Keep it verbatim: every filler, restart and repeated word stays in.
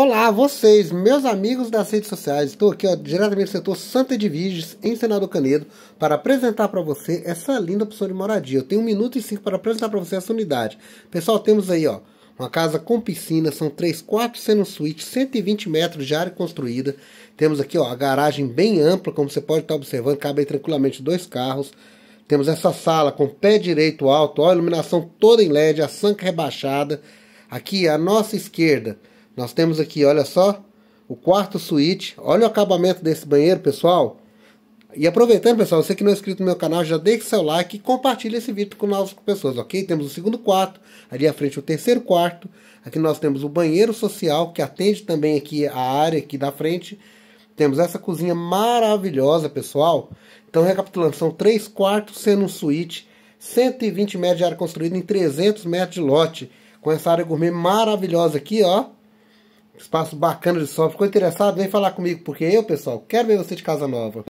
Olá, vocês, meus amigos das redes sociais. Estou aqui, ó, diretamente do setor Santa Edwiges, em Senador Canedo, para apresentar para você essa linda opção de moradia. Eu tenho um minuto e cinco para apresentar para você essa unidade. Pessoal, temos aí, ó, uma casa com piscina, são três quartos, sendo um suíte, cento e vinte metros de área construída. Temos aqui, ó, a garagem bem ampla, como você pode estar observando, cabe aí tranquilamente dois carros. Temos essa sala com pé direito alto, ó, a iluminação toda em L E D, a sanca rebaixada. Aqui, à nossa esquerda, nós temos aqui, olha só, o quarto suíte. Olha o acabamento desse banheiro, pessoal. E aproveitando, pessoal, você que não é inscrito no meu canal, já deixa seu like e compartilha esse vídeo com novas pessoas, ok? Temos o segundo quarto, ali à frente o terceiro quarto. Aqui nós temos o banheiro social, que atende também aqui a área aqui da frente. Temos essa cozinha maravilhosa, pessoal. Então, recapitulando, são três quartos, sendo um suíte, cento e vinte metros de área construída em trezentos metros de lote. Com essa área gourmet maravilhosa aqui, ó. Espaço bacana de sol. Ficou interessado? Vem falar comigo, porque eu, pessoal, quero ver você de casa nova.